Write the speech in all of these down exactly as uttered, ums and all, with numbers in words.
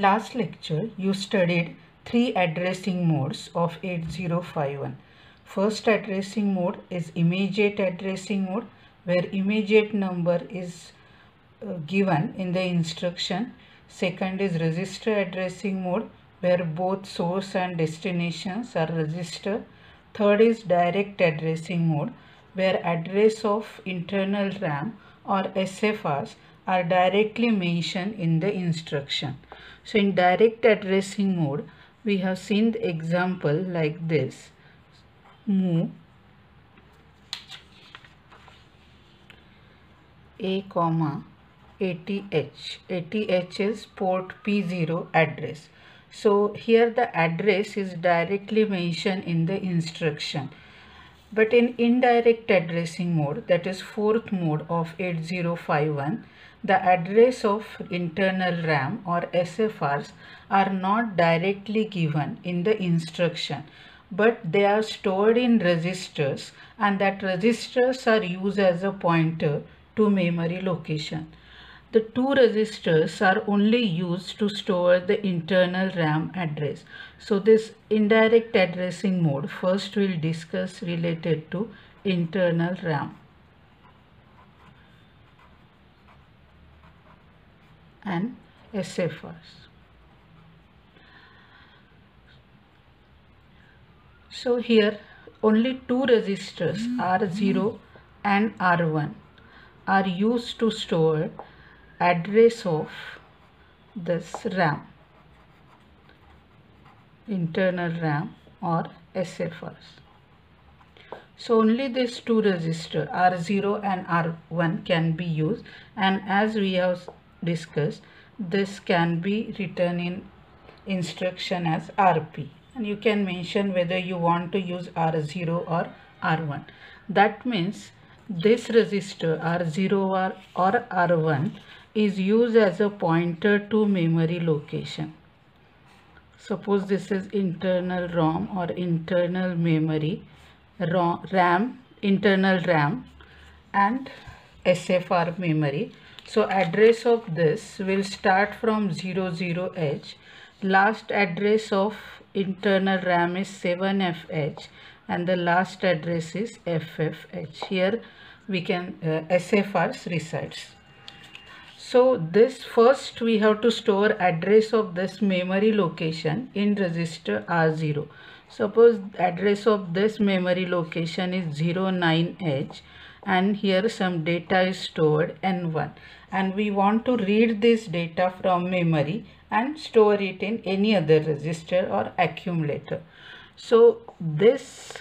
In last lecture, you studied three addressing modes of eighty fifty-one. First addressing mode is immediate addressing mode, where immediate number is uh, given in the instruction. Second is register addressing mode, where both source and destinations are registered. Third is direct addressing mode, where address of internal RAM or S F Rs are directly mentioned in the instruction. So in direct addressing mode, we have seen the example like this. MOV A, eighty H. eighty H is port P zero address. So here the address is directly mentioned in the instruction. But in indirect addressing mode, that is fourth mode of eighty fifty-one, the address of internal RAM or S F Rs are not directly given in the instruction, but they are stored in registers, and that registers are used as a pointer to memory location. The two registers are only used to store the internal RAM address. So this indirect addressing mode first we will discuss related to internal RAM. And S F Rs. So here only two registers, R zero and R one, are used to store address of this RAM, internal RAM or S F Rs. So only these two registers, R zero and R one, can be used, and as we have discussed, this can be written in instruction as R P, and you can mention whether you want to use R zero or R one. That means this register R zero or R one is used as a pointer to memory location. Suppose this is internal ROM or internal memory, RAM, internal RAM and S F R memory. So address of this will start from zero zero H. Last address of internal RAM is seven F H and the last address is F F H. Here we can uh, S F Rs resides. So this first we have to store address of this memory location in register R zero. Suppose address of this memory location is zero nine H and here some data is stored N one, and we want to read this data from memory and store it in any other register or accumulator. So this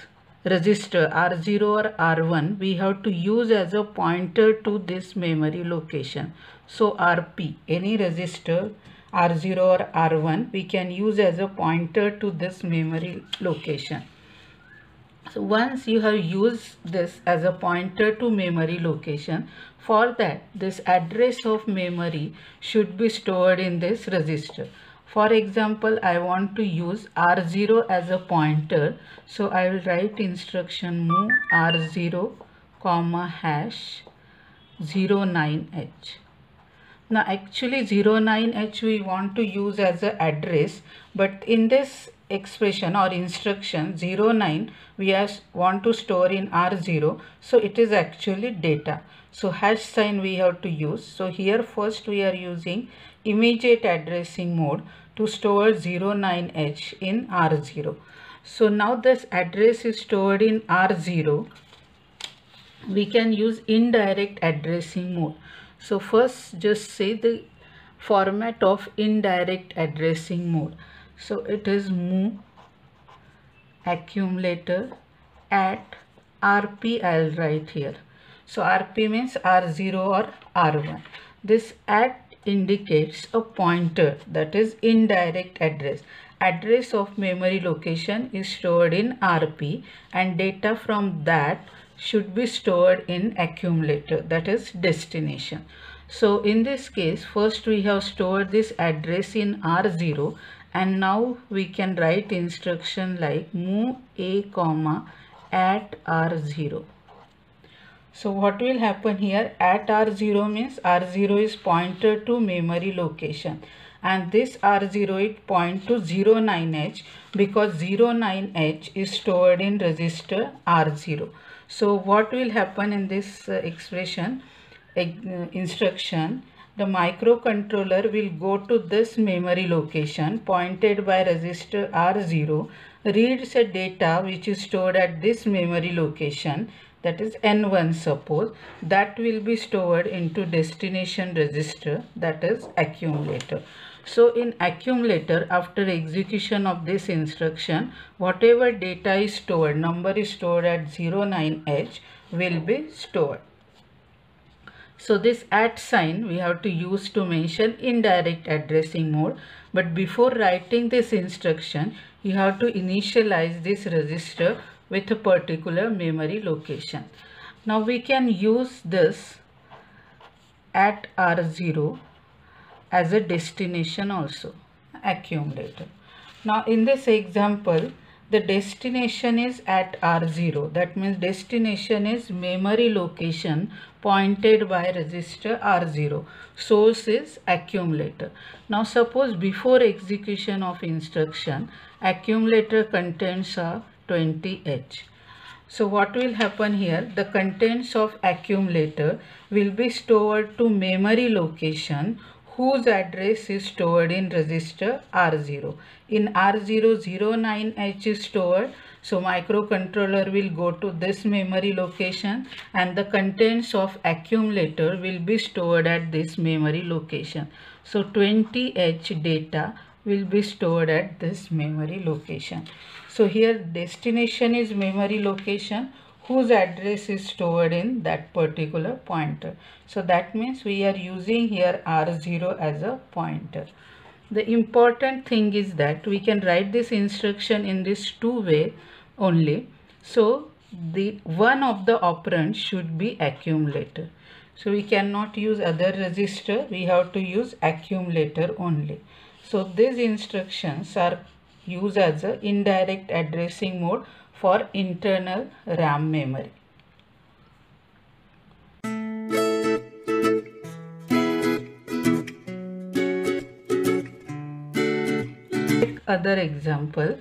register R zero or R one we have to use as a pointer to this memory location. So R P, any register R zero or R one, we can use as a pointer to this memory location. So once you have used this as a pointer to memory location, for that this address of memory should be stored in this register. For example, I want to use R zero as a pointer. So I will write instruction move R zero comma hash zero nine H. Now actually zero nine H we want to use as an address, but in this expression or instruction zero nine we as want to store in R zero. So it is actually data. So hash sign we have to use. So here first we are using immediate addressing mode to store zero nine H in R zero. So now this address is stored in R zero. We can use indirect addressing mode. So first just say the format of indirect addressing mode. So it is move accumulator at R P. I'll write here. So R P means R zero or R one. This at indicates a pointer, that is indirect address. Address of memory location is stored in R P and data from that should be stored in accumulator, that is destination. So in this case first we have stored this address in R zero, and now we can write instruction like move A comma at R zero. So what will happen here, at R zero means R zero is pointer to memory location, and this R zero it point to zero nine H because zero nine H is stored in register R zero. So what will happen in this expression instruction? The microcontroller will go to this memory location pointed by register R zero, reads a data which is stored at this memory location, that is N one suppose, that will be stored into destination register, that is accumulator. So in accumulator, after execution of this instruction, whatever data is stored, number is stored at zero nine H will be stored. So this at sign we have to use to mention indirect addressing mode. But before writing this instruction, you have to initialize this register with a particular memory location. Now we can use this at R zero as a destination also, accumulator. Now in this example, the destination is at R zero, that means destination is memory location pointed by register R zero. Source is accumulator. Now suppose before execution of instruction, accumulator contents are twenty H. So what will happen here? The contents of accumulator will be stored to memory location whose address is stored in register R zero. In R zero, zero nine H is stored. So microcontroller will go to this memory location and the contents of accumulator will be stored at this memory location. So twenty H data will be stored at this memory location. So here destination is memory location whose address is stored in that particular pointer. So that means we are using here R zero as a pointer. The important thing is that we can write this instruction in this two way only. So the one of the operands should be accumulator. So we cannot use other register. We have to use accumulator only. So these instructions are used as an indirect addressing mode for internal RAM memory. Take other example.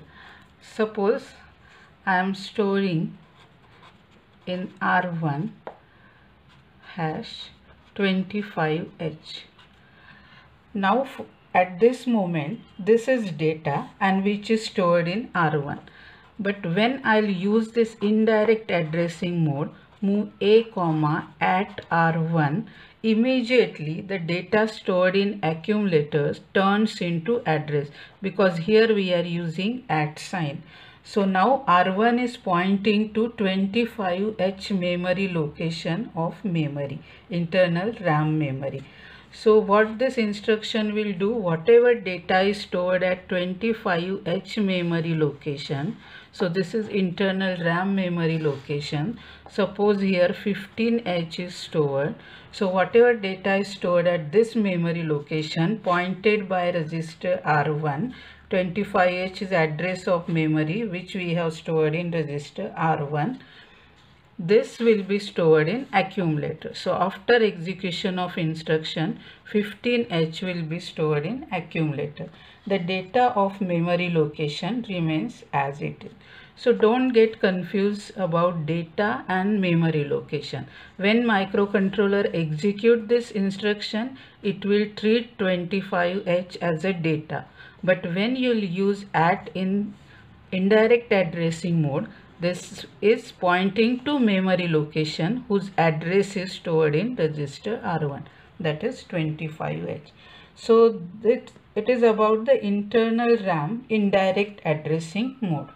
Suppose I am storing in R one hash twenty-five H. Now at this moment this is data and which is stored in R one. But when I'll use this indirect addressing mode, move A comma at R one, immediately the data stored in accumulators turns into address because here we are using at sign. So now R one is pointing to twenty-five H memory location of memory, internal RAM memory. So what this instruction will do, whatever data is stored at twenty-five H memory location, so this is internal RAM memory location, suppose here fifteen H is stored, so whatever data is stored at this memory location pointed by register R one, twenty-five H is address of memory which we have stored in register R one. This will be stored in accumulator. So after execution of instruction, fifteen H will be stored in accumulator. The data of memory location remains as it is. So don't get confused about data and memory location. When microcontroller execute this instruction, it will treat twenty-five H as a data. But when you'll use at in indirect addressing mode, this is pointing to memory location whose address is stored in register R one, that is twenty-five H. So it, it is about the internal RAM indirect addressing mode.